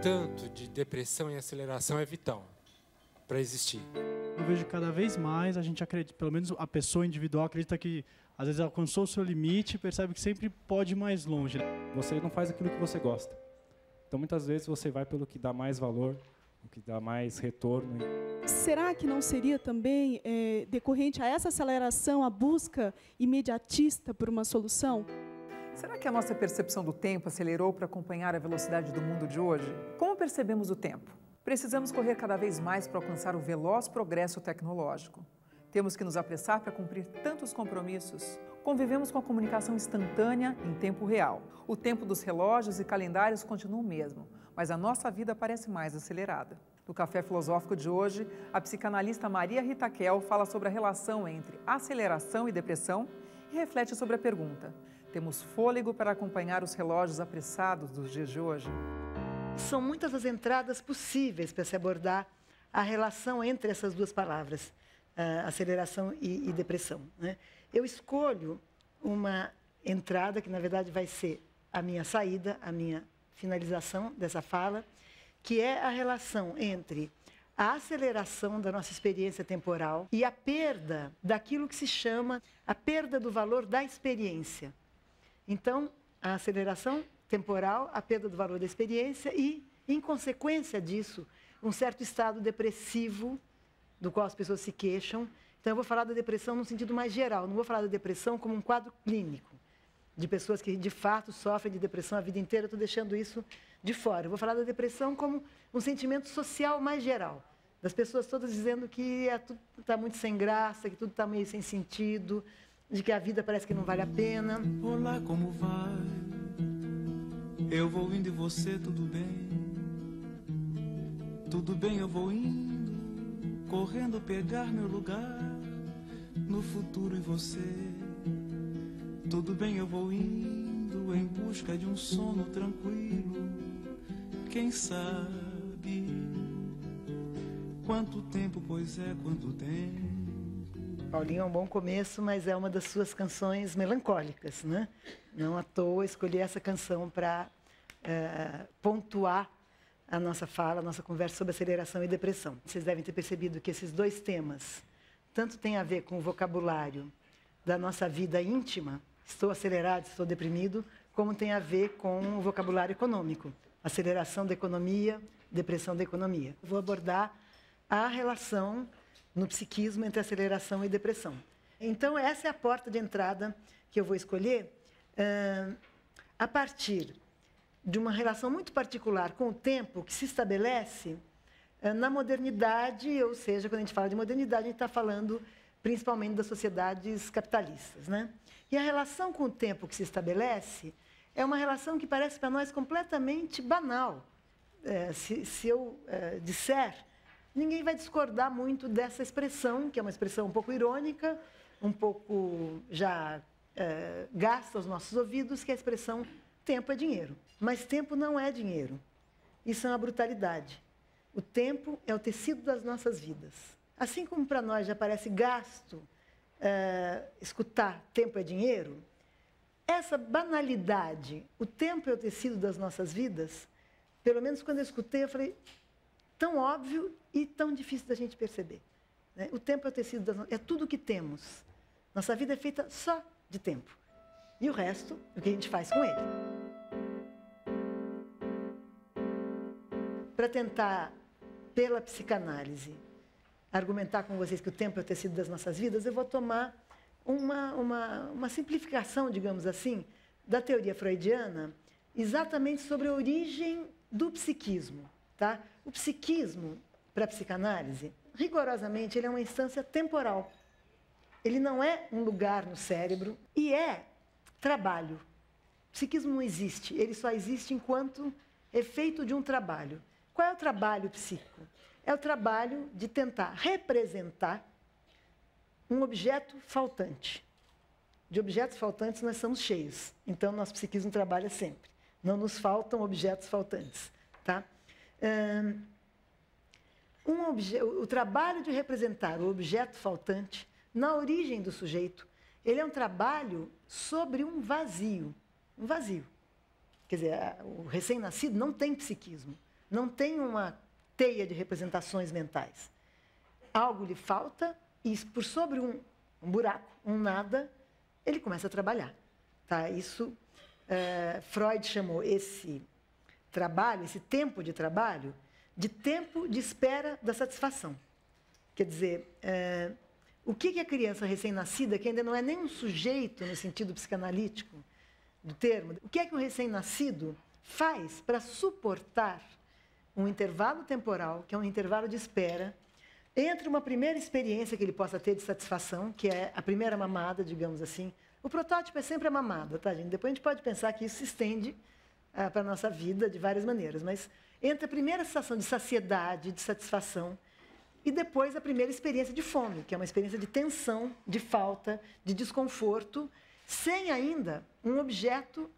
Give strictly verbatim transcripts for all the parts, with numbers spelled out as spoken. tanto de depressão e aceleração é vital para existir. Eu vejo cada vez mais, a gente acredita, pelo menos a pessoa individual acredita que às vezes alcançou o seu limite e percebe que sempre pode ir mais longe. Você não faz aquilo que você gosta. Então muitas vezes você vai pelo que dá mais valor, o que dá mais retorno. Será que não seria também é, decorrente a essa aceleração, a busca imediatista por uma solução? Será que a nossa percepção do tempo acelerou para acompanhar a velocidade do mundo de hoje? Como percebemos o tempo? Precisamos correr cada vez mais para alcançar o veloz progresso tecnológico. Temos que nos apressar para cumprir tantos compromissos. Convivemos com a comunicação instantânea em tempo real. O tempo dos relógios e calendários continua o mesmo, mas a nossa vida parece mais acelerada. No Café Filosófico de hoje, a psicanalista Maria Rita Kehl fala sobre a relação entre aceleração e depressão e reflete sobre a pergunta: temos fôlego para acompanhar os relógios apressados dos dias de hoje? São muitas as entradas possíveis para se abordar a relação entre essas duas palavras, aceleração e, e depressão, né? Eu escolho uma entrada que, na verdade, vai ser a minha saída, a minha finalização dessa fala, que é a relação entre a aceleração da nossa experiência temporal e a perda daquilo que se chama a perda do valor da experiência. Então, a aceleração temporal, a perda do valor da experiência e, em consequência disso, um certo estado depressivo do qual as pessoas se queixam. Então, eu vou falar da depressão num sentido mais geral, não vou falar da depressão como um quadro clínico, de pessoas que, de fato, sofrem de depressão a vida inteira, eu estou deixando isso de fora. Eu vou falar da depressão como um sentimento social mais geral, das pessoas todas dizendo que é, tudo está muito sem graça, que tudo está meio sem sentido, de que a vida parece que não vale a pena. Olá, como vai? Eu vou indo e você, tudo bem? Tudo bem, eu vou indo, correndo pegar meu lugar no futuro e você. Tudo bem, eu vou indo em busca de um sono tranquilo. Quem sabe quanto tempo, pois é, quanto tempo. Paulinho é um bom começo, mas é uma das suas canções melancólicas, né? Não à toa escolhi essa canção para É, pontuar a nossa fala, a nossa conversa sobre aceleração e depressão. Vocês devem ter percebido que esses dois temas tanto têm a ver com o vocabulário da nossa vida íntima, estou acelerado, estou deprimido, como tem a ver com o vocabulário econômico, aceleração da economia, depressão da economia. Vou abordar a relação no psiquismo entre aceleração e depressão. Então, essa é a porta de entrada que eu vou escolher uh, a partir de uma relação muito particular com o tempo que se estabelece na modernidade, ou seja, quando a gente fala de modernidade, a gente está falando principalmente das sociedades capitalistas, né? E a relação com o tempo que se estabelece é uma relação que parece para nós completamente banal. É, se, se eu é, disser, ninguém vai discordar muito dessa expressão, que é uma expressão um pouco irônica, um pouco já é, gasta aos nossos ouvidos, que é a expressão tempo é dinheiro, mas tempo não é dinheiro. Isso é uma brutalidade. O tempo é o tecido das nossas vidas. Assim como para nós já parece gasto uh, escutar tempo é dinheiro, essa banalidade, o tempo é o tecido das nossas vidas, pelo menos quando eu escutei, eu falei, tão óbvio e tão difícil da gente perceber, né? O tempo é o tecido das nossas vidas, é tudo o que temos. Nossa vida é feita só de tempo. E o resto, o que a gente faz com ele. Para tentar, pela psicanálise, argumentar com vocês que o tempo é o tecido das nossas vidas, eu vou tomar uma, uma, uma simplificação, digamos assim, da teoria freudiana, exatamente sobre a origem do psiquismo, tá? O psiquismo, para a psicanálise, rigorosamente, ele é uma instância temporal. Ele não é um lugar no cérebro e é trabalho. O psiquismo não existe, ele só existe enquanto efeito de um trabalho. Qual é o trabalho psíquico? É o trabalho de tentar representar um objeto faltante. De objetos faltantes nós somos cheios, então nosso psiquismo trabalha sempre. Não nos faltam objetos faltantes, tá? Um obje... O trabalho de representar o objeto faltante, na origem do sujeito, ele é um trabalho sobre um vazio, um vazio. Quer dizer, o recém-nascido não tem psiquismo. não tem uma teia de representações mentais. Algo lhe falta e, por sobre um, um buraco, um nada, ele começa a trabalhar. Tá? Isso, é, Freud chamou esse trabalho, esse tempo de trabalho, de tempo de espera da satisfação. Quer dizer, é, o que, que a criança recém-nascida, que ainda não é nem um sujeito no sentido psicanalítico do termo, o que é que o recém-nascido faz para suportar um intervalo temporal, que é um intervalo de espera, entre uma primeira experiência que ele possa ter de satisfação, que é a primeira mamada, digamos assim. O protótipo é sempre a mamada, tá, gente? Depois a gente pode pensar que isso se estende ah, para a nossa vida de várias maneiras, mas entre a primeira sensação de saciedade, de satisfação, e depois a primeira experiência de fome, que é uma experiência de tensão, de falta, de desconforto, sem ainda um objeto,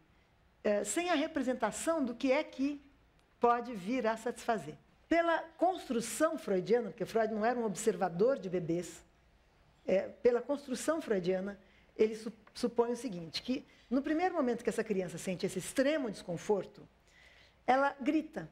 eh, sem a representação do que é que pode vir a satisfazer. Pela construção freudiana, porque Freud não era um observador de bebês, é, pela construção freudiana, ele su supõe o seguinte, que no primeiro momento que essa criança sente esse extremo desconforto, ela grita.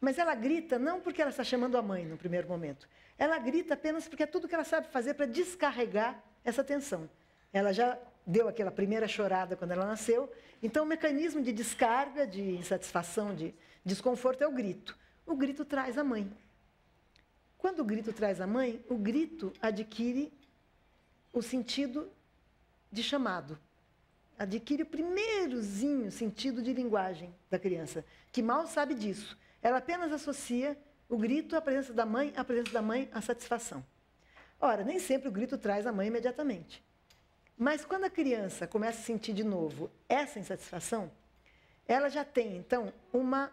Mas ela grita não porque ela está chamando a mãe no primeiro momento. Ela grita apenas porque é tudo que ela sabe fazer para descarregar essa tensão. Ela já deu aquela primeira chorada quando ela nasceu, então o mecanismo de descarga, de insatisfação, de desconforto é o grito. O grito traz a mãe. Quando o grito traz a mãe, o grito adquire o sentido de chamado. Adquire o primeirozinho sentido de linguagem da criança, que mal sabe disso. Ela apenas associa o grito à presença da mãe, à presença da mãe, à satisfação. Ora, nem sempre o grito traz a mãe imediatamente. Mas quando a criança começa a sentir de novo essa insatisfação, ela já tem, então, uma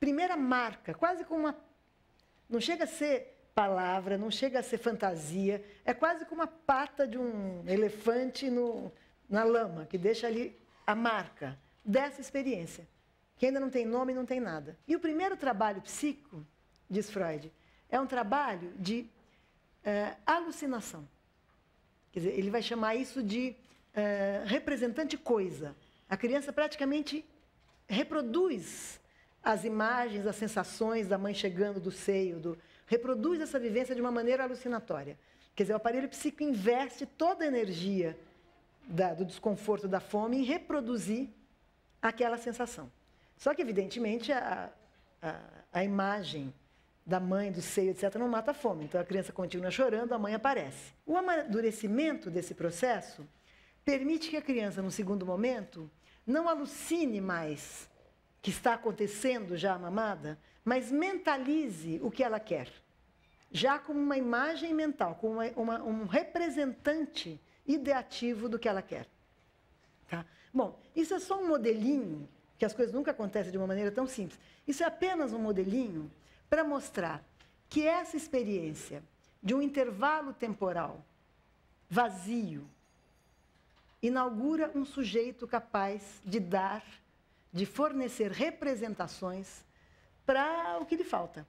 primeira marca, quase como uma... Não chega a ser palavra, não chega a ser fantasia, é quase como uma pata de um elefante no, na lama, que deixa ali a marca dessa experiência, que ainda não tem nome, não tem nada. E o primeiro trabalho psíquico, diz Freud, é um trabalho de é, alucinação. Quer dizer, ele vai chamar isso de é, representante coisa. A criança praticamente reproduz as imagens, as sensações da mãe chegando do seio, do... reproduz essa vivência de uma maneira alucinatória. Quer dizer, o aparelho psíquico investe toda a energia da, do desconforto, da fome, em reproduzir aquela sensação. Só que, evidentemente, a, a, a imagem da mãe, do seio, etcétera, não mata a fome. Então, a criança continua chorando, a mãe aparece. O amadurecimento desse processo permite que a criança, num segundo momento, não alucine mais que está acontecendo já a mamada, mas mentalize o que ela quer, já como uma imagem mental, como uma, uma, um representante ideativo do que ela quer. Tá? Bom, isso é só um modelinho, que as coisas nunca acontecem de uma maneira tão simples. Isso é apenas um modelinho para mostrar que essa experiência de um intervalo temporal vazio inaugura um sujeito capaz de dar, de fornecer representações para o que lhe falta.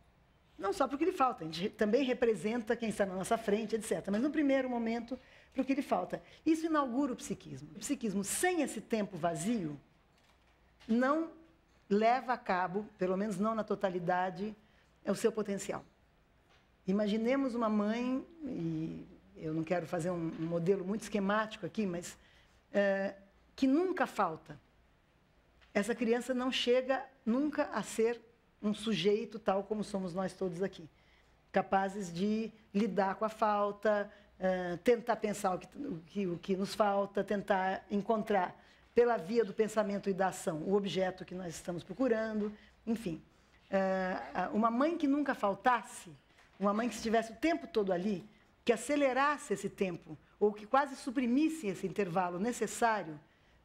Não só para o que lhe falta, a gente também representa quem está na nossa frente, etcétera. Mas, no primeiro momento, para o que lhe falta. Isso inaugura o psiquismo. O psiquismo, sem esse tempo vazio, não leva a cabo, pelo menos não na totalidade, o seu potencial. Imaginemos uma mãe, e eu não quero fazer um modelo muito esquemático aqui, mas é, que nunca falta. Essa criança não chega nunca a ser um sujeito tal como somos nós todos aqui, capazes de lidar com a falta, tentar pensar o que, o que, o que nos falta, tentar encontrar pela via do pensamento e da ação o objeto que nós estamos procurando, enfim. Uma mãe que nunca faltasse, uma mãe que estivesse o tempo todo ali, que acelerasse esse tempo, ou que quase suprimisse esse intervalo necessário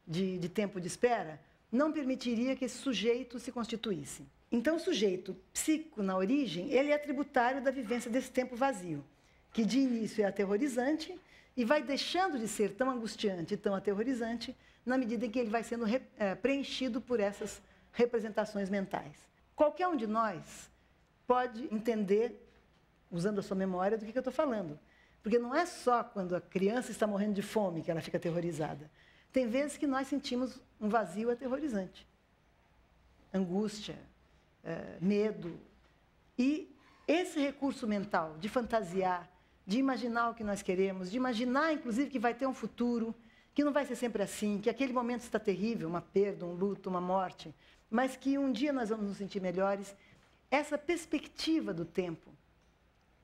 de, de tempo de espera, não permitiria que esse sujeito se constituísse. Então, o sujeito psíquico, na origem, ele é tributário da vivência desse tempo vazio, que de início é aterrorizante e vai deixando de ser tão angustiante e tão aterrorizante na medida em que ele vai sendo re, é, preenchido por essas representações mentais. Qualquer um de nós pode entender, usando a sua memória, do que, que eu estou falando. Porque não é só quando a criança está morrendo de fome que ela fica aterrorizada. Tem vezes que nós sentimos um vazio aterrorizante. Angústia, medo, E esse recurso mental de fantasiar, de imaginar o que nós queremos, de imaginar, inclusive, que vai ter um futuro, que não vai ser sempre assim, que aquele momento está terrível, uma perda, um luto, uma morte, mas que um dia nós vamos nos sentir melhores. Essa perspectiva do tempo,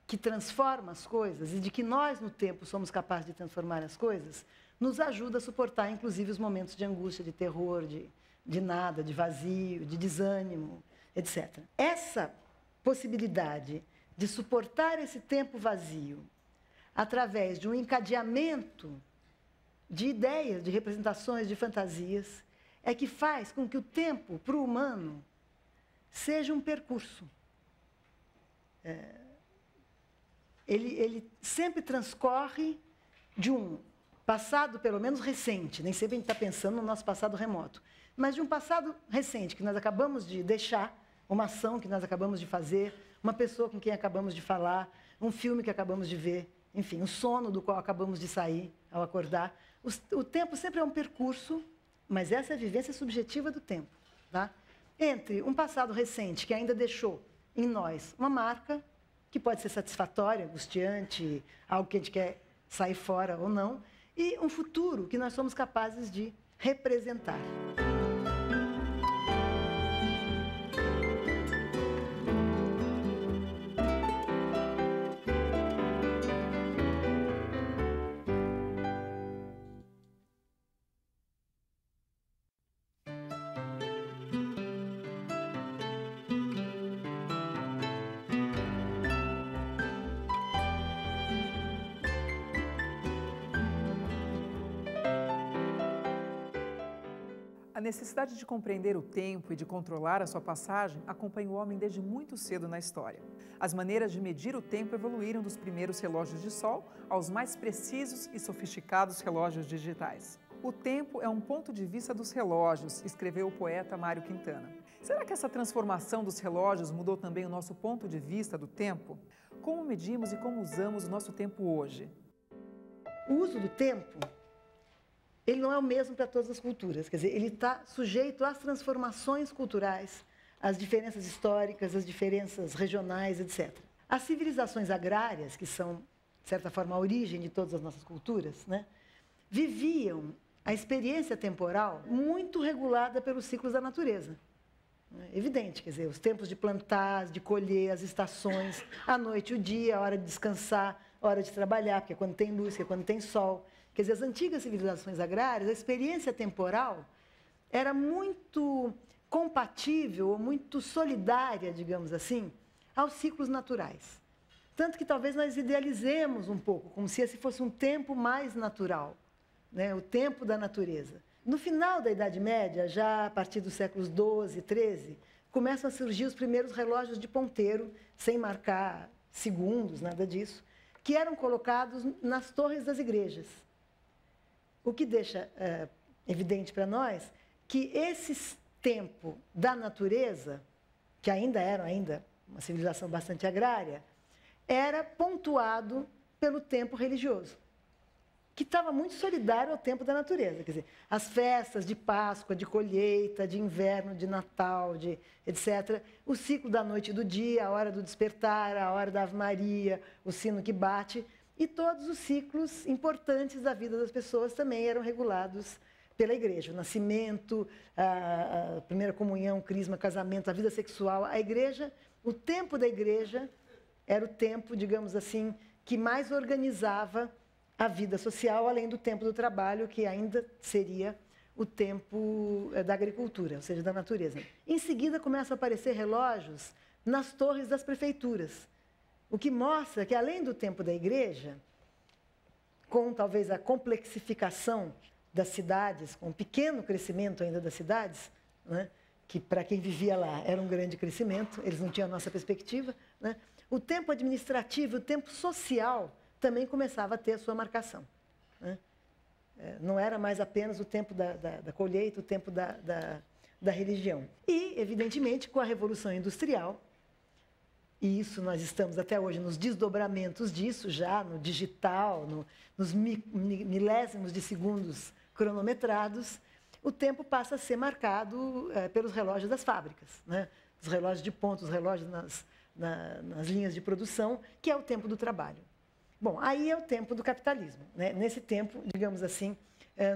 que transforma as coisas e de que nós, no tempo, somos capazes de transformar as coisas, nos ajuda a suportar, inclusive, os momentos de angústia, de terror, de, de nada, de vazio, de desânimo, etcétera. Essa possibilidade de suportar esse tempo vazio através de um encadeamento de ideias, de representações, de fantasias, é que faz com que o tempo, para o humano, seja um percurso. É... Ele, ele sempre transcorre de um passado, pelo menos recente, nem sempre a gente está pensando no nosso passado remoto, mas de um passado recente, que nós acabamos de deixar, uma ação que nós acabamos de fazer, uma pessoa com quem acabamos de falar, um filme que acabamos de ver, enfim, o sono do qual acabamos de sair ao acordar. O, o tempo sempre é um percurso, mas essa é a vivência subjetiva do tempo, tá? Entre um passado recente que ainda deixou em nós uma marca, que pode ser satisfatória, angustiante, algo que a gente quer sair fora ou não, e um futuro que nós somos capazes de representar. A necessidade de compreender o tempo e de controlar a sua passagem acompanha o homem desde muito cedo na história. As maneiras de medir o tempo evoluíram dos primeiros relógios de sol aos mais precisos e sofisticados relógios digitais. O tempo é um ponto de vista dos relógios, escreveu o poeta Mário Quintana. Será que essa transformação dos relógios mudou também o nosso ponto de vista do tempo? Como medimos e como usamos o nosso tempo hoje? O uso do tempo, ele não é o mesmo para todas as culturas, quer dizer, ele está sujeito às transformações culturais, às diferenças históricas, às diferenças regionais, etcétera. As civilizações agrárias, que são, de certa forma, a origem de todas as nossas culturas, né, viviam a experiência temporal muito regulada pelos ciclos da natureza. É evidente, quer dizer, os tempos de plantar, de colher, as estações, a noite, o dia, a hora de descansar, a hora de trabalhar, porque é quando tem luz, porque é quando tem sol. Quer dizer, as antigas civilizações agrárias, a experiência temporal era muito compatível, ou muito solidária, digamos assim, aos ciclos naturais. Tanto que talvez nós idealizemos um pouco, como se esse fosse um tempo mais natural, né? O tempo da natureza. No final da Idade Média, já a partir dos séculos doze, treze, começam a surgir os primeiros relógios de ponteiro, sem marcar segundos, nada disso, que eram colocados nas torres das igrejas. O que deixa é, evidente para nós que esse tempo da natureza, que ainda era ainda uma civilização bastante agrária, era pontuado pelo tempo religioso, que estava muito solidário ao tempo da natureza. Quer dizer, as festas de Páscoa, de colheita, de inverno, de Natal, de etcétera, o ciclo da noite e do dia, a hora do despertar, a hora da Ave Maria, o sino que bate... E todos os ciclos importantes da vida das pessoas também eram regulados pela igreja. O nascimento, a primeira comunhão, o crisma, o casamento, a vida sexual. A igreja, o tempo da igreja era o tempo, digamos assim, que mais organizava a vida social, além do tempo do trabalho, que ainda seria o tempo da agricultura, ou seja, da natureza. Em seguida, começam a aparecer relógios nas torres das prefeituras, o que mostra que, além do tempo da igreja, com talvez a complexificação das cidades, com o pequeno crescimento ainda das cidades, né, que para quem vivia lá era um grande crescimento, eles não tinham a nossa perspectiva, né, o tempo administrativo, o tempo social também começava a ter a sua marcação, né? Não era mais apenas o tempo da, da, da colheita, o tempo da, da, da religião. E, evidentemente, com a Revolução Industrial, e isso nós estamos até hoje nos desdobramentos disso, já no digital, no, nos mi, milésimos de segundos cronometrados, o tempo passa a ser marcado é, pelos relógios das fábricas, né? Os relógios de ponto, os relógios nas, na, nas linhas de produção, que é o tempo do trabalho. Bom, aí é o tempo do capitalismo, né? Nesse tempo, digamos assim,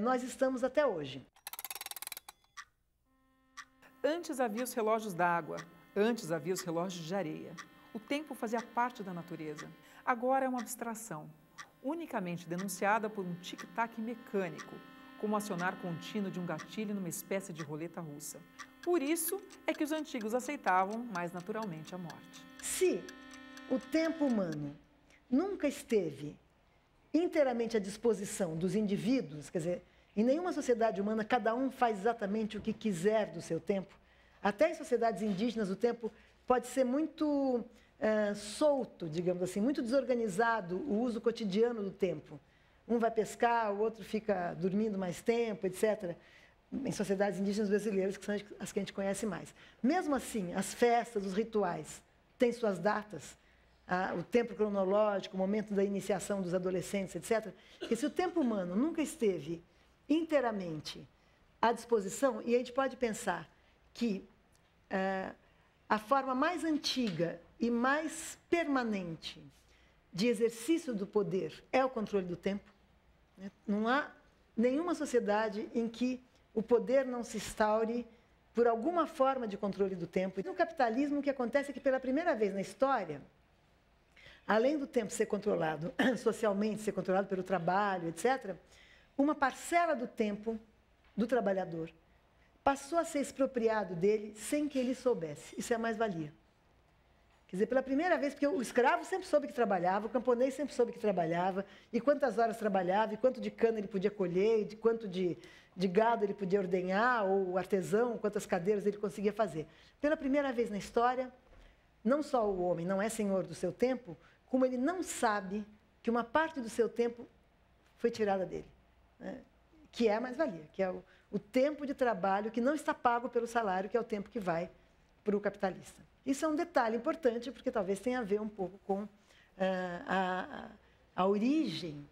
nós estamos até hoje. Antes havia os relógios d'água, antes havia os relógios de areia. O tempo fazia parte da natureza. Agora é uma abstração, unicamente denunciada por um tic-tac mecânico, como acionar contínuo de um gatilho numa espécie de roleta russa. Por isso é que os antigos aceitavam mais naturalmente a morte. Se o tempo humano nunca esteve inteiramente à disposição dos indivíduos, quer dizer, em nenhuma sociedade humana, cada um faz exatamente o que quiser do seu tempo. Até em sociedades indígenas, o tempo pode ser muito é, solto, digamos assim, muito desorganizado o uso cotidiano do tempo. Um vai pescar, o outro fica dormindo mais tempo, etcétera. Em sociedades indígenas brasileiras, que são as que a gente conhece mais. Mesmo assim, as festas, os rituais, têm suas datas. Ah, o tempo cronológico, o momento da iniciação dos adolescentes, etcétera. Porque se o tempo humano nunca esteve inteiramente à disposição, e a gente pode pensar que ah, a forma mais antiga e mais permanente de exercício do poder é o controle do tempo, né? Não há nenhuma sociedade em que o poder não se instaure por alguma forma de controle do tempo. E no capitalismo, o que acontece é que, pela primeira vez na história, além do tempo ser controlado socialmente, ser controlado pelo trabalho, etcétera, uma parcela do tempo do trabalhador passou a ser expropriado dele sem que ele soubesse. Isso é a mais-valia. Quer dizer, pela primeira vez, porque o escravo sempre soube que trabalhava, o camponês sempre soube que trabalhava, e quantas horas trabalhava, e quanto de cana ele podia colher, e de quanto de, de gado ele podia ordenhar, ou o artesão, quantas cadeiras ele conseguia fazer. Pela primeira vez na história, não só o homem não é senhor do seu tempo, como ele não sabe que uma parte do seu tempo foi tirada dele, né? Que é a mais-valia, que é o, o tempo de trabalho que não está pago pelo salário, que é o tempo que vai para o capitalista. Isso é um detalhe importante, porque talvez tenha a ver um pouco com uh, a, a origem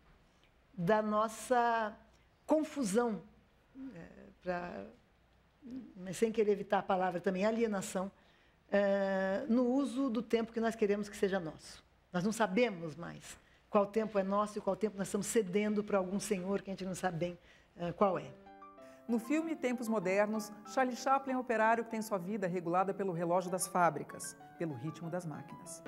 da nossa confusão, uh, pra, mas sem querer evitar a palavra também, alienação, uh, no uso do tempo que nós queremos que seja nosso. Nós não sabemos mais qual tempo é nosso e qual tempo nós estamos cedendo para algum senhor que a gente não sabe bem uh, qual é. No filme Tempos Modernos, Charlie Chaplin é um operário que tem sua vida regulada pelo relógio das fábricas, pelo ritmo das máquinas.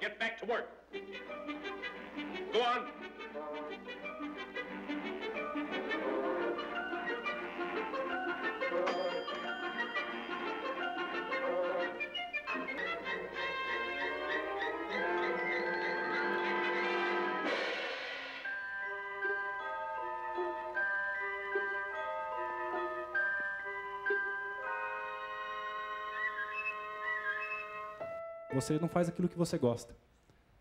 Get back to work. Go on. Você não faz aquilo que você gosta.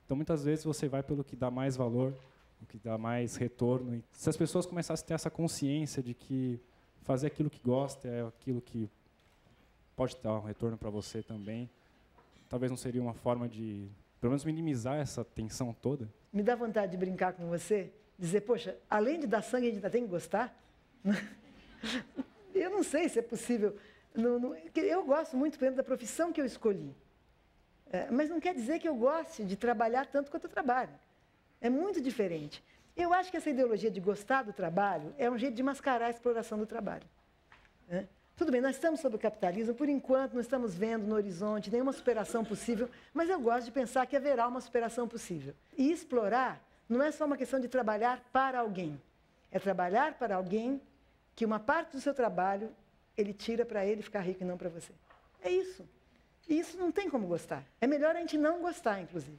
Então, muitas vezes, você vai pelo que dá mais valor, o que dá mais retorno. E se as pessoas começassem a ter essa consciência de que fazer aquilo que gosta é aquilo que pode dar um retorno para você também, talvez não seria uma forma de, pelo menos, minimizar essa tensão toda? Me dá vontade de brincar com você, dizer, poxa, além de dar sangue, a gente ainda tem que gostar? Eu não sei se é possível. Eu gosto muito, por exemplo, da profissão que eu escolhi. É, mas não quer dizer que eu goste de trabalhar tanto quanto eu trabalho. É muito diferente. Eu acho que essa ideologia de gostar do trabalho é um jeito de mascarar a exploração do trabalho. É. Tudo bem, nós estamos sob o capitalismo, por enquanto não estamos vendo no horizonte nenhuma superação possível, mas eu gosto de pensar que haverá uma superação possível. E explorar não é só uma questão de trabalhar para alguém. É trabalhar para alguém que uma parte do seu trabalho ele tira para ele ficar rico e não para você. É isso. E isso não tem como gostar. É melhor a gente não gostar, inclusive.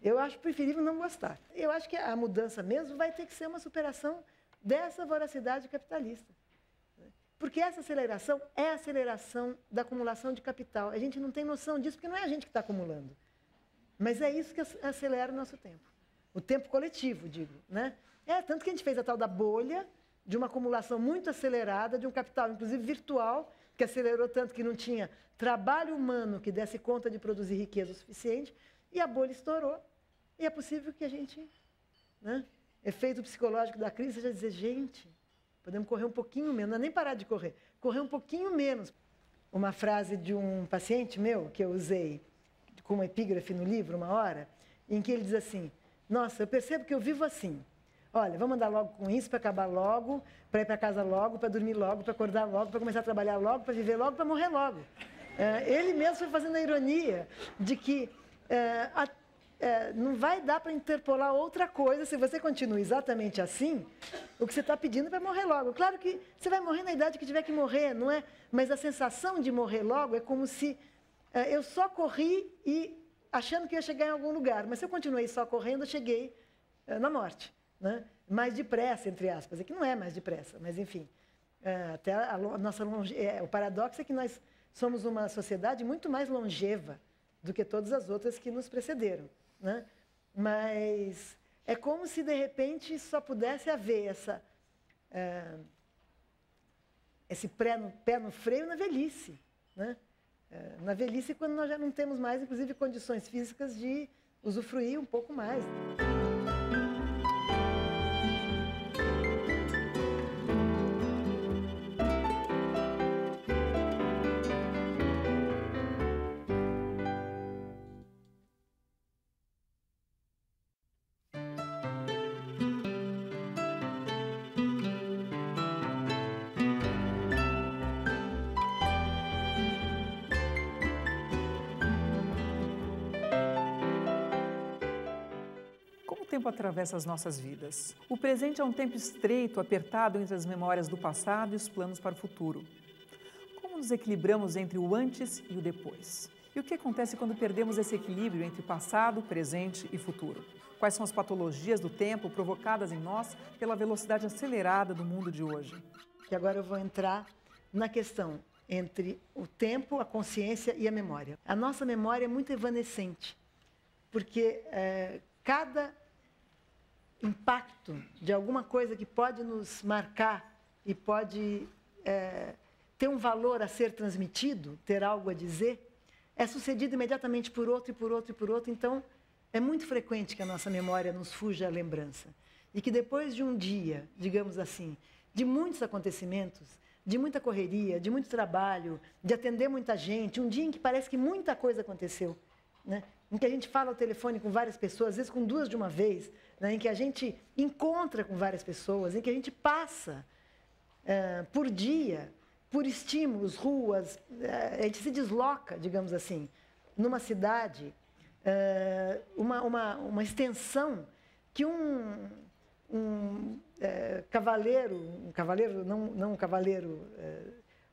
Eu acho preferível não gostar. Eu acho que a mudança mesmo vai ter que ser uma superação dessa voracidade capitalista. Porque essa aceleração é a aceleração da acumulação de capital. A gente não tem noção disso, porque não é a gente que está acumulando. Mas é isso que acelera o nosso tempo. O tempo coletivo, digo, né? É, tanto que a gente fez a tal da bolha, de uma acumulação muito acelerada, de um capital, inclusive virtual, que acelerou tanto que não tinha trabalho humano que desse conta de produzir riqueza o suficiente, e a bolha estourou. E é possível que a gente, né? Efeito psicológico da crise, seja dizer, gente, podemos correr um pouquinho menos, não é nem parar de correr, correr um pouquinho menos. Uma frase de um paciente meu, que eu usei como epígrafe no livro, uma hora, em que ele diz assim, nossa, eu percebo que eu vivo assim. Olha, vamos andar logo com isso, para acabar logo, para ir para casa logo, para dormir logo, para acordar logo, para começar a trabalhar logo, para viver logo, para morrer logo. É, ele mesmo foi fazendo a ironia de que é, a, é, não vai dar para interpolar outra coisa se você continua exatamente assim, o que você está pedindo é para morrer logo. Claro que você vai morrer na idade que tiver que morrer, não é? Mas a sensação de morrer logo é como se é, eu só corri e achando que ia chegar em algum lugar, mas se eu continuei só correndo, eu cheguei é, na morte. Né? Mais depressa, entre aspas, é que não é mais depressa, mas enfim, é, até a, a nossa longe... é, o paradoxo é que nós somos uma sociedade muito mais longeva do que todas as outras que nos precederam, né? Mas é como se de repente só pudesse haver essa, é, esse pré no, pé no freio na velhice, né? É, na velhice quando nós já não temos mais, inclusive, condições físicas de usufruir um pouco mais. Atravessa as nossas vidas. O presente é um tempo estreito, apertado entre as memórias do passado e os planos para o futuro. Como nos equilibramos entre o antes e o depois? E o que acontece quando perdemos esse equilíbrio entre passado, presente e futuro? Quais são as patologias do tempo provocadas em nós pela velocidade acelerada do mundo de hoje? E agora eu vou entrar na questão entre o tempo, a consciência e a memória. A nossa memória é muito evanescente, porque é, cada impacto de alguma coisa que pode nos marcar e pode é, ter um valor a ser transmitido, ter algo a dizer, é sucedido imediatamente por outro e por outro e por outro. Então, é muito frequente que a nossa memória nos fuja à lembrança. E que depois de um dia, digamos assim, de muitos acontecimentos, de muita correria, de muito trabalho, de atender muita gente, um dia em que parece que muita coisa aconteceu, né? Em que a gente fala ao telefone com várias pessoas, às vezes com duas de uma vez, né? Em que a gente encontra com várias pessoas, em que a gente passa é, por dia, por estímulos, ruas, é, a gente se desloca, digamos assim, numa cidade, é, uma, uma, uma extensão que um, um é, cavaleiro, um cavaleiro, não, não um cavaleiro, é,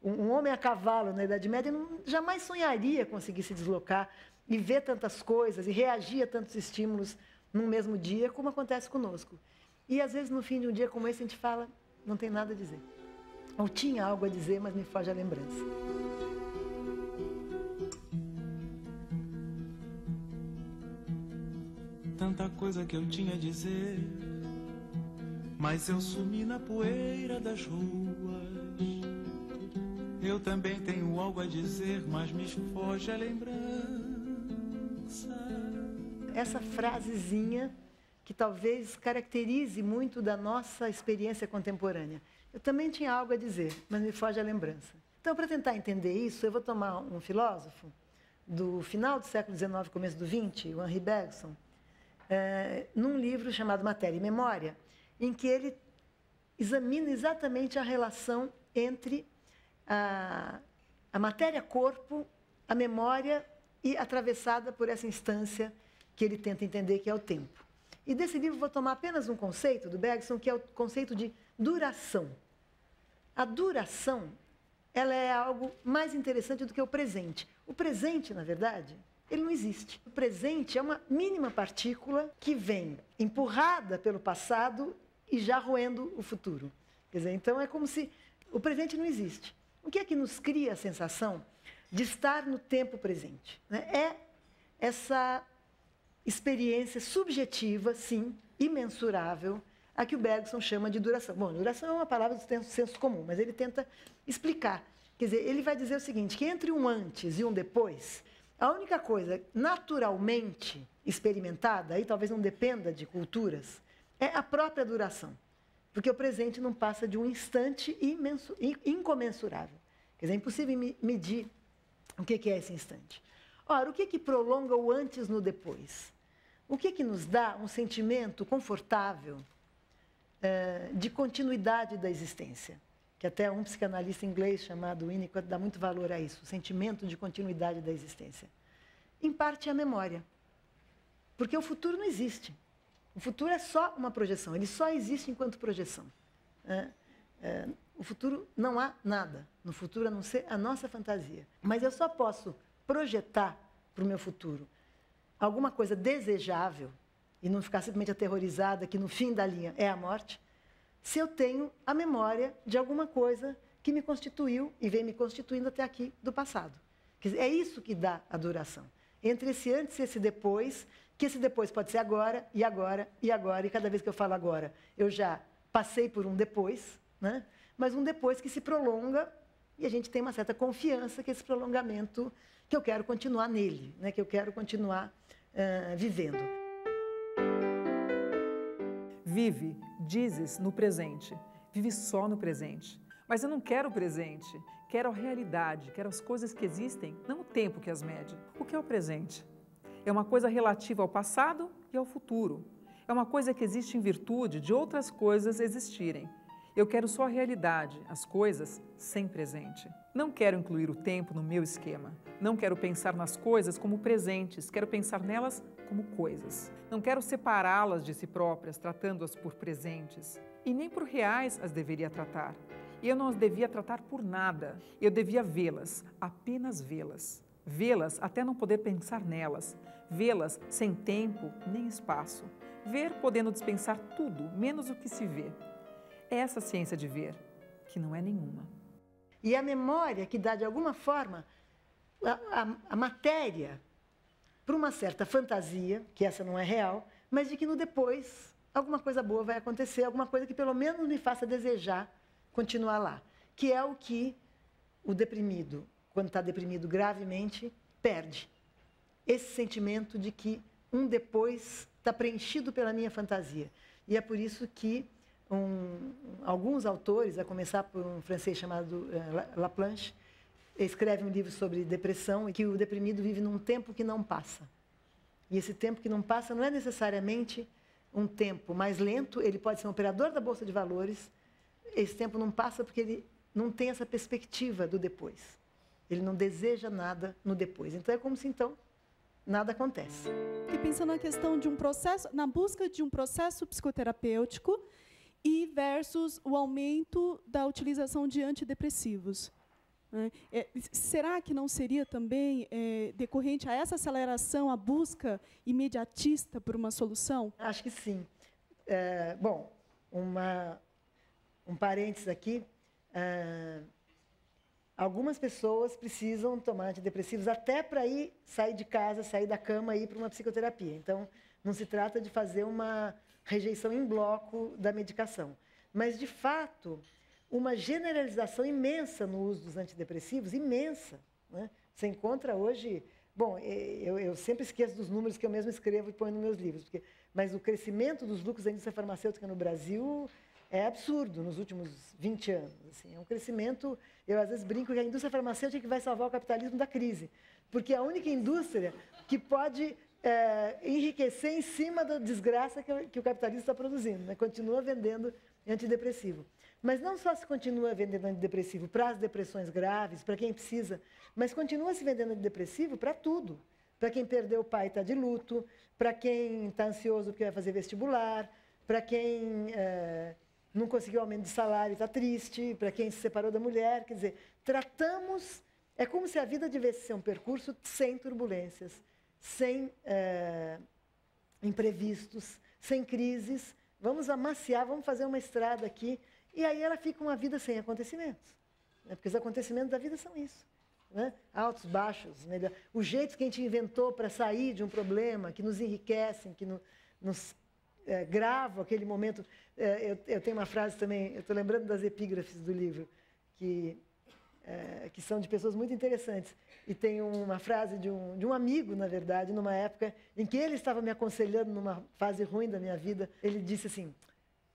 um homem a cavalo na Idade Média não, jamais sonharia conseguir se deslocar e ver tantas coisas, e reagir a tantos estímulos num mesmo dia, como acontece conosco. E, às vezes, no fim de um dia como esse, a gente fala, não tem nada a dizer. Ou tinha algo a dizer, mas me foge a lembrança. Tanta coisa que eu tinha a dizer, mas eu sumi na poeira das ruas. Eu também tenho algo a dizer, mas me foge a lembrança. Essa frasezinha que talvez caracterize muito da nossa experiência contemporânea. Eu também tinha algo a dizer, mas me foge a lembrança. Então, para tentar entender isso, eu vou tomar um filósofo do final do século dezenove, começo do vinte, o Henri Bergson, é, num livro chamado Matéria e Memória, em que ele examina exatamente a relação entre a, a matéria-corpo, a memória e atravessada por essa instância que ele tenta entender, que é o tempo. E desse livro vou tomar apenas um conceito do Bergson, que é o conceito de duração. A duração, ela é algo mais interessante do que o presente. O presente, na verdade, ele não existe. O presente é uma mínima partícula que vem empurrada pelo passado e já roendo o futuro. Quer dizer, então é como se o presente não existe. O que é que nos cria a sensação de estar no tempo presente? É essa experiência subjetiva, sim, imensurável, a que o Bergson chama de duração. Bom, duração é uma palavra do senso comum, mas ele tenta explicar. Quer dizer, ele vai dizer o seguinte, que entre um antes e um depois, a única coisa naturalmente experimentada, aí talvez não dependa de culturas, é a própria duração. Porque o presente não passa de um instante imenso, incomensurável. Quer dizer, é impossível medir o que é esse instante. Ora, o que é que prolonga o antes no depois? O que é que nos dá um sentimento confortável eh, de continuidade da existência? Que até um psicanalista inglês chamado Winnicott dá muito valor a isso, o sentimento de continuidade da existência. Em parte, é a memória. Porque o futuro não existe. O futuro é só uma projeção, ele só existe enquanto projeção. É, é, o futuro não há nada no futuro a não ser a nossa fantasia. Mas eu só posso projetar para o meu futuro alguma coisa desejável e não ficar simplesmente aterrorizada que no fim da linha é a morte, se eu tenho a memória de alguma coisa que me constituiu e vem me constituindo até aqui do passado. Quer dizer, é isso que dá a duração. Entre esse antes e esse depois, que esse depois pode ser agora, e agora, e agora, e cada vez que eu falo agora, eu já passei por um depois, né? Mas um depois que se prolonga, e a gente tem uma certa confiança que esse prolongamento, que eu quero continuar nele, né? Que eu quero continuar uh, vivendo. Vive, dizes, no presente. Vive só no presente. Mas eu não quero o presente, quero a realidade, quero as coisas que existem, não o tempo que as mede. O que é o presente? É uma coisa relativa ao passado e ao futuro. É uma coisa que existe em virtude de outras coisas existirem. Eu quero só a realidade, as coisas, sem presente. Não quero incluir o tempo no meu esquema. Não quero pensar nas coisas como presentes, quero pensar nelas como coisas. Não quero separá-las de si próprias, tratando-as por presentes. E nem por reais as deveria tratar. Eu não as devia tratar por nada. Eu devia vê-las, apenas vê-las. Vê-las até não poder pensar nelas. Vê-las sem tempo nem espaço. Ver podendo dispensar tudo, menos o que se vê. É essa ciência de ver, que não é nenhuma. E a memória que dá, de alguma forma, a, a, a matéria para uma certa fantasia, que essa não é real, mas de que no depois alguma coisa boa vai acontecer, alguma coisa que pelo menos me faça desejar continuar lá, que é o que o deprimido, quando está deprimido gravemente, perde. Esse sentimento de que um depois está preenchido pela minha fantasia. E é por isso que Um, alguns autores, a começar por um francês chamado uh, Laplanche, escreve um livro sobre depressão e que o deprimido vive num tempo que não passa. E esse tempo que não passa não é necessariamente um tempo mais lento, ele pode ser um operador da Bolsa de Valores, esse tempo não passa porque ele não tem essa perspectiva do depois. Ele não deseja nada no depois. Então é como se, então, nada acontece. E pensando na questão de um processo, na busca de um processo psicoterapêutico, e versus o aumento da utilização de antidepressivos. É, será que não seria também é, decorrente a essa aceleração, a busca imediatista por uma solução? Acho que sim. É, bom, uma, um parênteses aqui. É, algumas pessoas precisam tomar antidepressivos até para ir sair de casa, sair da cama e ir para uma psicoterapia. Então, não se trata de fazer uma rejeição em bloco da medicação. Mas, de fato, uma generalização imensa no uso dos antidepressivos, imensa, né? Você encontra hoje... Bom, eu, eu sempre esqueço dos números que eu mesmo escrevo e ponho nos meus livros, porque, mas o crescimento dos lucros da indústria farmacêutica no Brasil é absurdo nos últimos vinte anos. Assim, é um crescimento... Eu, às vezes, brinco que a indústria farmacêutica é que vai salvar o capitalismo da crise, porque é a única indústria que pode... É, enriquecer em cima da desgraça que o, que o capitalismo está produzindo, né? Continua vendendo antidepressivo. Mas não só se continua vendendo antidepressivo para as depressões graves, para quem precisa, mas continua se vendendo antidepressivo para tudo. Para quem perdeu o pai e está de luto, para quem está ansioso porque vai fazer vestibular, para quem é, não conseguiu aumento de salário e está triste, para quem se separou da mulher. Quer dizer, tratamos... É como se a vida devesse ser um percurso sem turbulências, sem é, imprevistos, sem crises, vamos amaciar, vamos fazer uma estrada aqui. E aí ela fica uma vida sem acontecimentos. Né? Porque os acontecimentos da vida são isso. Né? Altos, baixos, melhor. O jeito que a gente inventou para sair de um problema, que nos enriquecem, que no, nos é, gravam aquele momento. É, eu, eu tenho uma frase também, eu estou lembrando das epígrafes do livro, que, é, que são de pessoas muito interessantes. E tem uma frase de um, de um amigo, na verdade, numa época em que ele estava me aconselhando numa fase ruim da minha vida. Ele disse assim,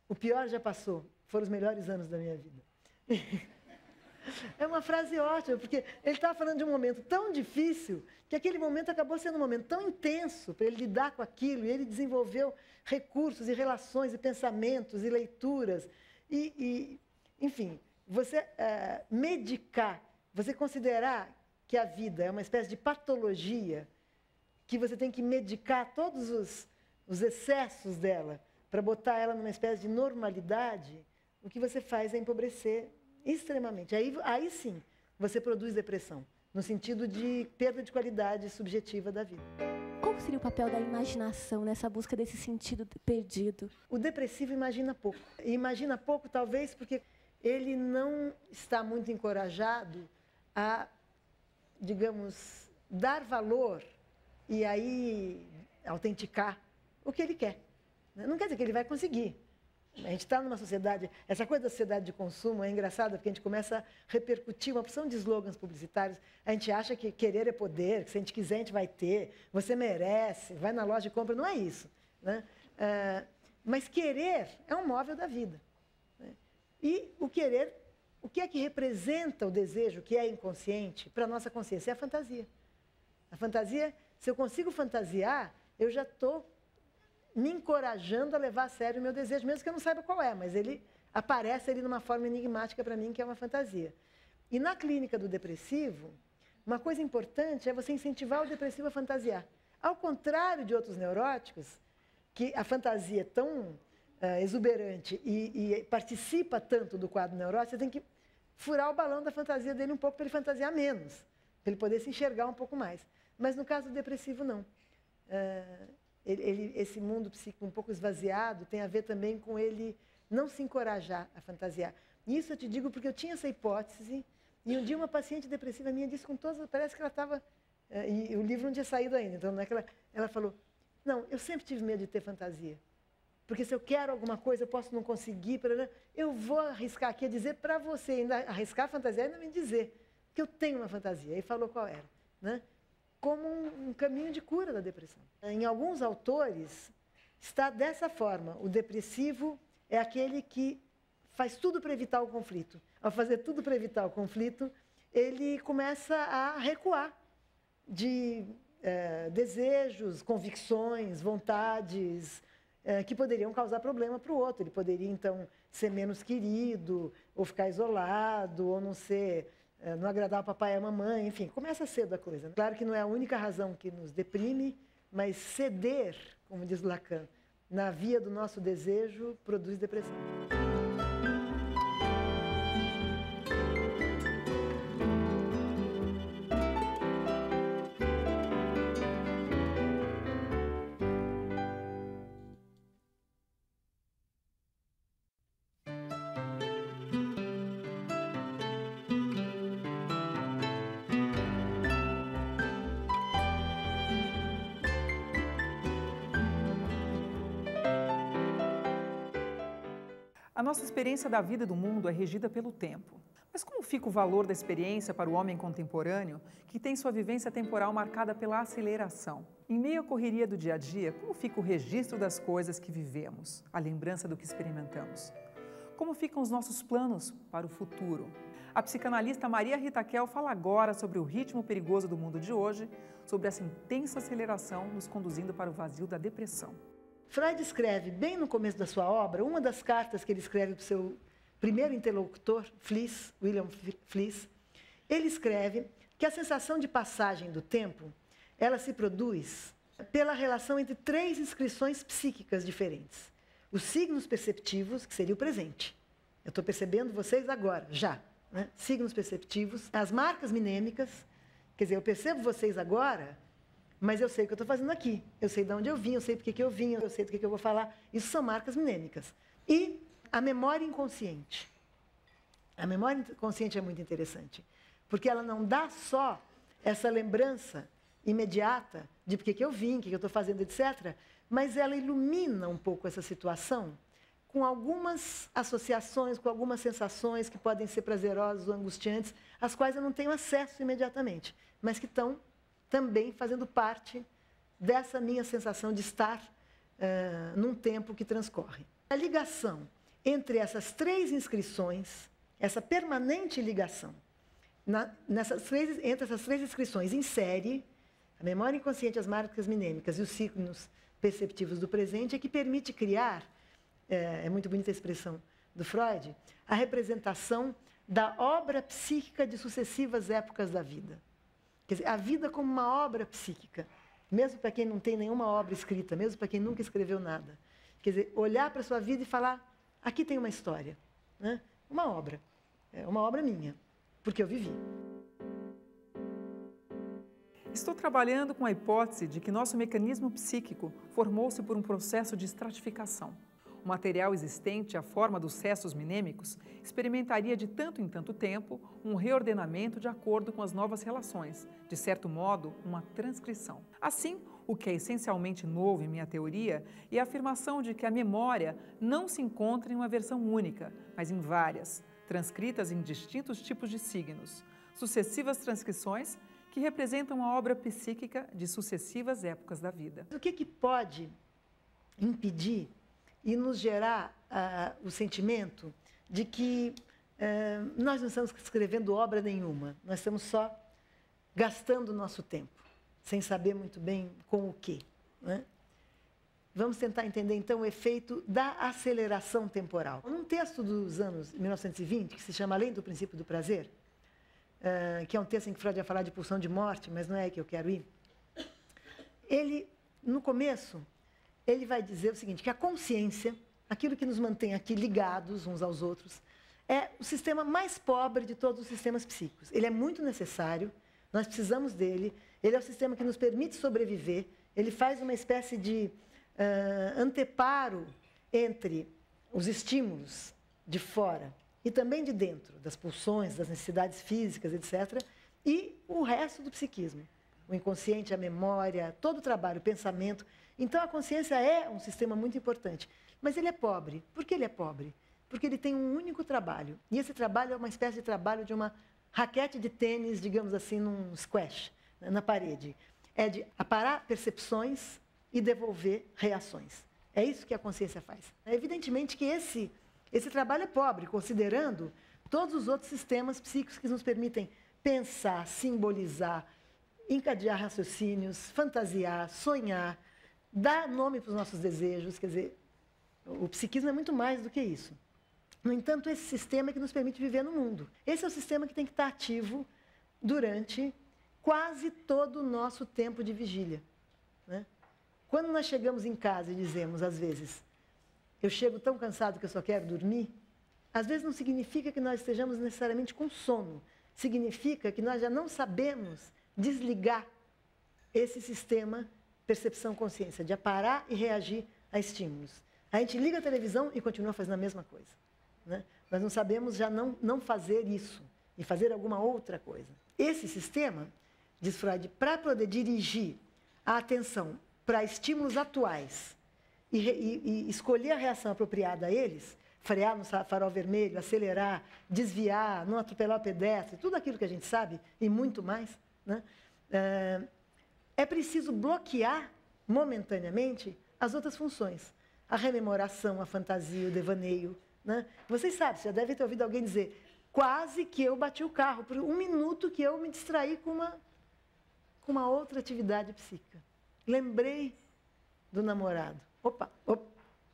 o pior já passou, foram os melhores anos da minha vida. É uma frase ótima, porque ele estava falando de um momento tão difícil, que aquele momento acabou sendo um momento tão intenso para ele lidar com aquilo, e ele desenvolveu recursos e relações e pensamentos e leituras. E, e enfim, você é, medicar, você considerar que a vida é uma espécie de patologia, que você tem que medicar todos os, os excessos dela, para botar ela numa espécie de normalidade, o que você faz é empobrecer extremamente. Aí, aí sim, você produz depressão, no sentido de perda de qualidade subjetiva da vida. Qual seria o papel da imaginação nessa busca desse sentido perdido? O depressivo imagina pouco. Imagina pouco, talvez, porque ele não está muito encorajado a, digamos, dar valor e aí autenticar o que ele quer. Não quer dizer que ele vai conseguir. A gente está numa sociedade... Essa coisa da sociedade de consumo é engraçada, porque a gente começa a repercutir uma opção de slogans publicitários. A gente acha que querer é poder, que se a gente quiser a gente vai ter, você merece, vai na loja e compra. Não é isso. Né? Ah, mas querer é um móvel da vida. Né? E o querer, o que é que representa o desejo, que é inconsciente, para a nossa consciência? É a fantasia. A fantasia, se eu consigo fantasiar, eu já estou me encorajando a levar a sério o meu desejo, mesmo que eu não saiba qual é, mas ele aparece ali numa forma enigmática para mim, que é uma fantasia. E na clínica do depressivo, uma coisa importante é você incentivar o depressivo a fantasiar. Ao contrário de outros neuróticos, que a fantasia é tão uh, exuberante e, e participa tanto do quadro neurótico, você tem que furar o balão da fantasia dele um pouco para ele fantasiar menos, para ele poder se enxergar um pouco mais. Mas no caso do depressivo, não. Uh, Ele, ele, esse mundo psíquico um pouco esvaziado tem a ver também com ele não se encorajar a fantasiar. E isso eu te digo porque eu tinha essa hipótese, e um dia uma paciente depressiva minha disse com todas, parece que ela estava... E o livro não tinha saído ainda, então não é que ela, ela falou, não, eu sempre tive medo de ter fantasia, porque se eu quero alguma coisa, eu posso não conseguir, eu vou arriscar aqui a dizer para você, ainda arriscar a fantasia, ainda me dizer que eu tenho uma fantasia. E falou qual era, né? Como um, um caminho de cura da depressão. Em alguns autores, está dessa forma. O depressivo é aquele que faz tudo para evitar o conflito. Ao fazer tudo para evitar o conflito, ele começa a recuar de é, desejos, convicções, vontades, é, que poderiam causar problema para o outro. Ele poderia, então, ser menos querido, ou ficar isolado, ou não ser... não agradar o papai e a mamãe, enfim, começa cedo a coisa. Claro que não é a única razão que nos deprime, mas ceder, como diz Lacan, na via do nosso desejo, produz depressão. A nossa experiência da vida e do mundo é regida pelo tempo. Mas como fica o valor da experiência para o homem contemporâneo, que tem sua vivência temporal marcada pela aceleração? Em meio à correria do dia a dia, como fica o registro das coisas que vivemos, a lembrança do que experimentamos? Como ficam os nossos planos para o futuro? A psicanalista Maria Rita Kehl fala agora sobre o ritmo perigoso do mundo de hoje, sobre essa intensa aceleração nos conduzindo para o vazio da depressão. Freud escreve, bem no começo da sua obra, uma das cartas que ele escreve para o seu primeiro interlocutor, Fliess, William Fliess, ele escreve que a sensação de passagem do tempo, ela se produz pela relação entre três inscrições psíquicas diferentes. Os signos perceptivos, que seria o presente. Eu estou percebendo vocês agora, já. Né? Signos perceptivos, as marcas minêmicas, quer dizer, eu percebo vocês agora, mas eu sei o que eu estou fazendo aqui. Eu sei de onde eu vim, eu sei porque que eu vim, eu sei do que, que eu vou falar. Isso são marcas mnêmicas. E a memória inconsciente. A memória inconsciente é muito interessante, porque ela não dá só essa lembrança imediata de porque que eu vim, o que, que eu estou fazendo, etcétera, mas ela ilumina um pouco essa situação com algumas associações, com algumas sensações que podem ser prazerosas ou angustiantes, às quais eu não tenho acesso imediatamente, mas que estão também fazendo parte dessa minha sensação de estar uh, num tempo que transcorre. A ligação entre essas três inscrições, essa permanente ligação, na, nessas três, entre essas três inscrições em série, a memória inconsciente, as marcas mnêmicas e os signos perceptivos do presente, é que permite criar, é, é muito bonita a expressão do Freud, a representação da obra psíquica de sucessivas épocas da vida. Quer dizer, a vida como uma obra psíquica, mesmo para quem não tem nenhuma obra escrita, mesmo para quem nunca escreveu nada. Quer dizer, olhar para a sua vida e falar, aqui tem uma história, né? Uma obra, é uma obra minha, porque eu vivi. Estou trabalhando com a hipótese de que nosso mecanismo psíquico formou-se por um processo de estratificação. O material existente, a forma dos cestos mnêmicos, experimentaria de tanto em tanto tempo um reordenamento de acordo com as novas relações, de certo modo, uma transcrição. Assim, o que é essencialmente novo em minha teoria é a afirmação de que a memória não se encontra em uma versão única, mas em várias, transcritas em distintos tipos de signos, sucessivas transcrições que representam a obra psíquica de sucessivas épocas da vida. O que que pode impedir e nos gerar uh, o sentimento de que uh, nós não estamos escrevendo obra nenhuma, nós estamos só gastando o nosso tempo, sem saber muito bem com o quê, né? Vamos tentar entender, então, o efeito da aceleração temporal. Num texto dos anos mil novecentos e vinte, que se chama Além do Princípio do Prazer, uh, que é um texto em que Freud ia falar de pulsão de morte, mas não é aí que eu quero ir, ele, no começo, ele vai dizer o seguinte, que a consciência, aquilo que nos mantém aqui ligados uns aos outros, é o sistema mais pobre de todos os sistemas psíquicos. Ele é muito necessário, nós precisamos dele, ele é o sistema que nos permite sobreviver, ele faz uma espécie de uh, anteparo entre os estímulos de fora e também de dentro, das pulsões, das necessidades físicas, etcétera, e o resto do psiquismo. O inconsciente, a memória, todo o trabalho, o pensamento. Então, a consciência é um sistema muito importante. Mas ele é pobre. Por que ele é pobre? Porque ele tem um único trabalho. E esse trabalho é uma espécie de trabalho de uma raquete de tênis, digamos assim, num squash, na parede. É de aparar percepções e devolver reações. É isso que a consciência faz. Evidentemente que esse, esse trabalho é pobre, considerando todos os outros sistemas psíquicos que nos permitem pensar, simbolizar, encadear raciocínios, fantasiar, sonhar, dar nome para os nossos desejos, quer dizer, o psiquismo é muito mais do que isso. No entanto, esse sistema é que nos permite viver no mundo. Esse é o sistema que tem que estar ativo durante quase todo o nosso tempo de vigília, né? Quando nós chegamos em casa e dizemos, às vezes, eu chego tão cansado que eu só quero dormir, às vezes não significa que nós estejamos necessariamente com sono, significa que nós já não sabemos desligar esse sistema percepção-consciência, de aparar e reagir a estímulos. A gente liga a televisão e continua fazendo a mesma coisa, né? Nós não sabemos já não, não fazer isso e fazer alguma outra coisa. Esse sistema, diz Freud, para poder dirigir a atenção para estímulos atuais e, e, e escolher a reação apropriada a eles, frear no farol vermelho, acelerar, desviar, não atropelar o pedestre, tudo aquilo que a gente sabe e muito mais, né? É, é preciso bloquear momentaneamente as outras funções, a rememoração, a fantasia, o devaneio, né? Vocês sabem, já devem ter ouvido alguém dizer, quase que eu bati o carro, por um minuto que eu me distraí com uma, com uma outra atividade psíquica. Lembrei do namorado. Opa, opa,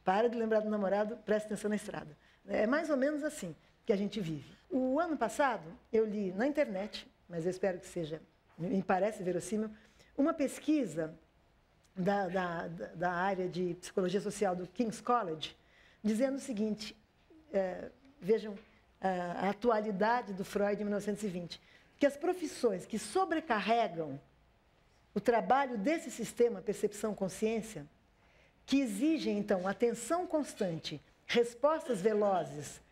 para de lembrar do namorado, presta atenção na estrada. É mais ou menos assim que a gente vive. O ano passado, eu li na internet, mas eu espero que seja, me parece verossímil, uma pesquisa da, da, da área de psicologia social do King's College, dizendo o seguinte, é, vejam a, a atualidade do Freud em mil novecentos e vinte, que as profissões que sobrecarregam o trabalho desse sistema percepção-consciência, que exige, então, atenção constante, respostas velozes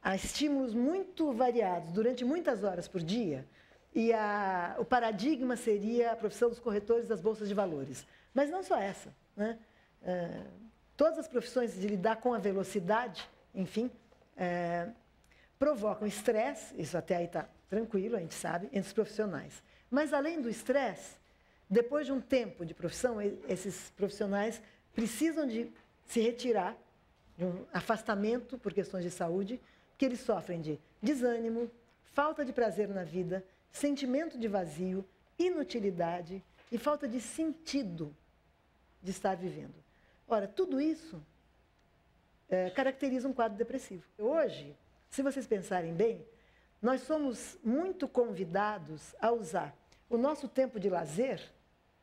a estímulos muito variados durante muitas horas por dia, e a, o paradigma seria a profissão dos corretores das bolsas de valores. Mas não só essa, né? É, todas as profissões de lidar com a velocidade, enfim, é, provocam estresse, isso até aí está tranquilo, a gente sabe, entre os profissionais. Mas, além do estresse, depois de um tempo de profissão, esses profissionais precisam de se retirar de um afastamento por questões de saúde, porque eles sofrem de desânimo, falta de prazer na vida, sentimento de vazio, inutilidade e falta de sentido de estar vivendo. Ora, tudo isso é, caracteriza um quadro depressivo. Hoje, se vocês pensarem bem, nós somos muito convidados a usar o nosso tempo de lazer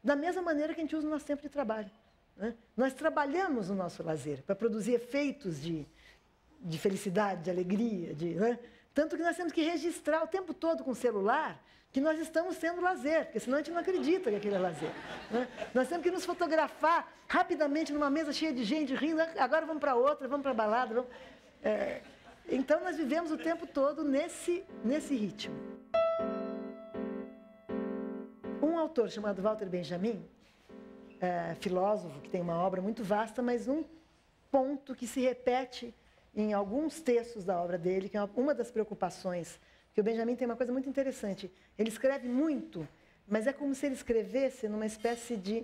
da mesma maneira que a gente usa o nosso tempo de trabalho, né? Nós trabalhamos o nosso lazer para produzir efeitos de, de felicidade, de alegria, de, né? Tanto que nós temos que registrar o tempo todo com o celular que nós estamos tendo lazer, porque senão a gente não acredita que aquilo é lazer, né? Nós temos que nos fotografar rapidamente numa mesa cheia de gente rindo, agora vamos para outra, vamos para balada. Vamos... É... Então, nós vivemos o tempo todo nesse, nesse ritmo. Um autor chamado Walter Benjamin, é, filósofo, que tem uma obra muito vasta, mas um ponto que se repete em alguns textos da obra dele, que é uma das preocupações, que o Benjamin tem uma coisa muito interessante. Ele escreve muito, mas é como se ele escrevesse numa espécie de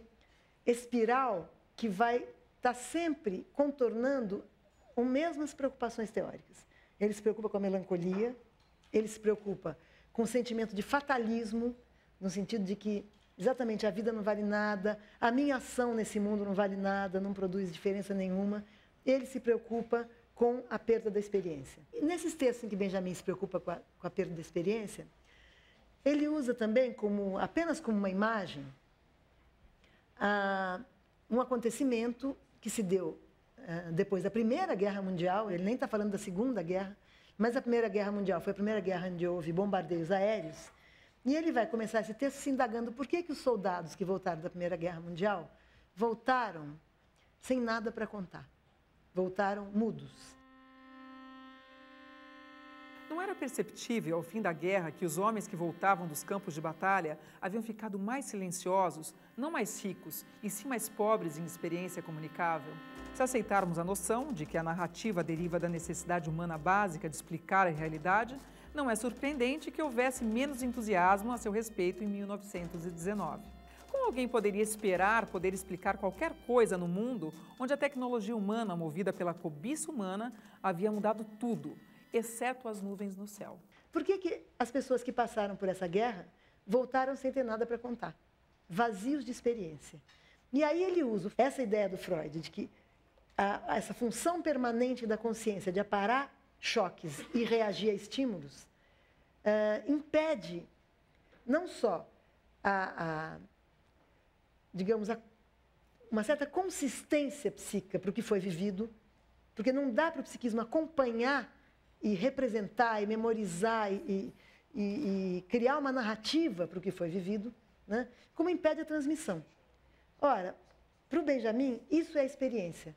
espiral que vai estar sempre contornando as mesmas preocupações teóricas. Ele se preocupa com a melancolia, ele se preocupa com o sentimento de fatalismo, no sentido de que exatamente a vida não vale nada, a minha ação nesse mundo não vale nada, não produz diferença nenhuma. Ele se preocupa com a perda da experiência. E nesses textos em que Benjamin se preocupa com a, com a perda da experiência, ele usa também, como, apenas como uma imagem, a, um acontecimento que se deu depois da Primeira Guerra Mundial. Ele nem está falando da Segunda Guerra, mas a Primeira Guerra Mundial foi a primeira guerra onde houve bombardeios aéreos, e ele vai começar esse texto se indagando por que que os soldados que voltaram da Primeira Guerra Mundial voltaram sem nada para contar, voltaram mudos. Não era perceptível ao fim da guerra que os homens que voltavam dos campos de batalha haviam ficado mais silenciosos, não mais ricos, e sim mais pobres em experiência comunicável? Se aceitarmos a noção de que a narrativa deriva da necessidade humana básica de explicar a realidade, não é surpreendente que houvesse menos entusiasmo a seu respeito em mil novecentos e dezenove. Como alguém poderia esperar poder explicar qualquer coisa no mundo onde a tecnologia humana, movida pela cobiça humana, havia mudado tudo, exceto as nuvens no céu? Por que que as pessoas que passaram por essa guerra voltaram sem ter nada para contar? Vazios de experiência. E aí ele usa essa ideia do Freud, de que a, essa função permanente da consciência de aparar choques e reagir a estímulos, uh, impede não só a, a digamos, a, uma certa consistência psíquica para o que foi vivido, porque não dá para o psiquismo acompanhar e representar, e memorizar, e, e, e criar uma narrativa para o que foi vivido, né? Como impede a transmissão. Ora, para o Benjamin, isso é a experiência.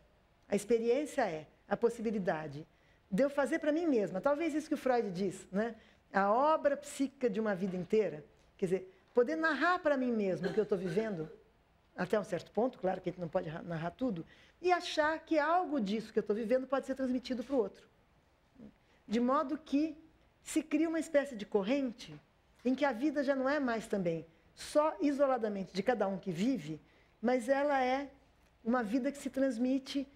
A experiência é a possibilidade de eu fazer para mim mesma, talvez isso que o Freud diz, né? A obra psíquica de uma vida inteira, quer dizer, poder narrar para mim mesmo o que eu estou vivendo, até um certo ponto, claro que a gente não pode narrar tudo, e achar que algo disso que eu estou vivendo pode ser transmitido para o outro. De modo que se cria uma espécie de corrente em que a vida já não é mais também só isoladamente de cada um que vive, mas ela é uma vida que se transmite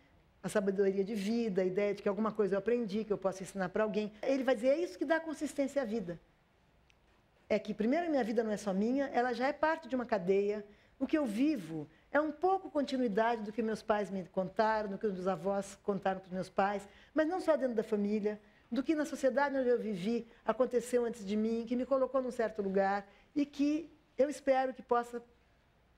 a sabedoria de vida, a ideia de que alguma coisa eu aprendi, que eu posso ensinar para alguém. Ele vai dizer, é isso que dá consistência à vida. É que, primeiro, a minha vida não é só minha, ela já é parte de uma cadeia. O que eu vivo é um pouco continuidade do que meus pais me contaram, do que os meus avós contaram para os meus pais, mas não só dentro da família, do que na sociedade onde eu vivi aconteceu antes de mim, que me colocou num certo lugar e que eu espero que possa,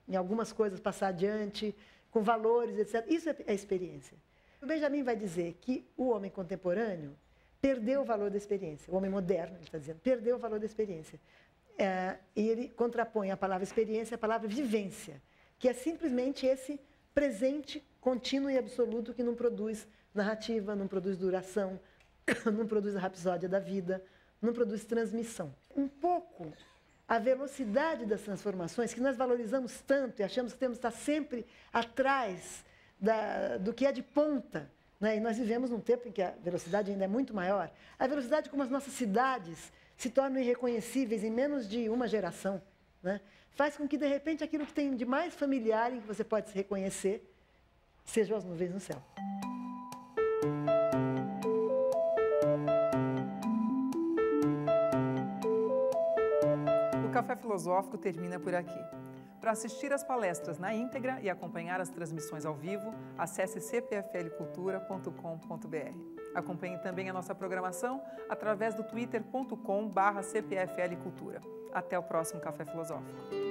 em algumas coisas, passar adiante, com valores, etcétera. Isso é a experiência. O Benjamin vai dizer que o homem contemporâneo perdeu o valor da experiência. O homem moderno, ele está dizendo, perdeu o valor da experiência. É, e ele contrapõe a palavra experiência à palavra vivência, que é simplesmente esse presente contínuo e absoluto que não produz narrativa, não produz duração, não produz a rapsódia da vida, não produz transmissão. Um pouco a velocidade das transformações, que nós valorizamos tanto e achamos que temos que estar sempre atrás da, do que é de ponta, né? E nós vivemos num tempo em que a velocidade ainda é muito maior. A velocidade como as nossas cidades se tornam irreconhecíveis em menos de uma geração, né? Faz com que, de repente, aquilo que tem de mais familiar em que você pode se reconhecer seja as nuvens no céu. O Café Filosófico termina por aqui. Para assistir às palestras na íntegra e acompanhar as transmissões ao vivo, acesse c p f l cultura ponto com ponto b r. Acompanhe também a nossa programação através do twitter ponto com barra c p f l cultura. Até o próximo Café Filosófico.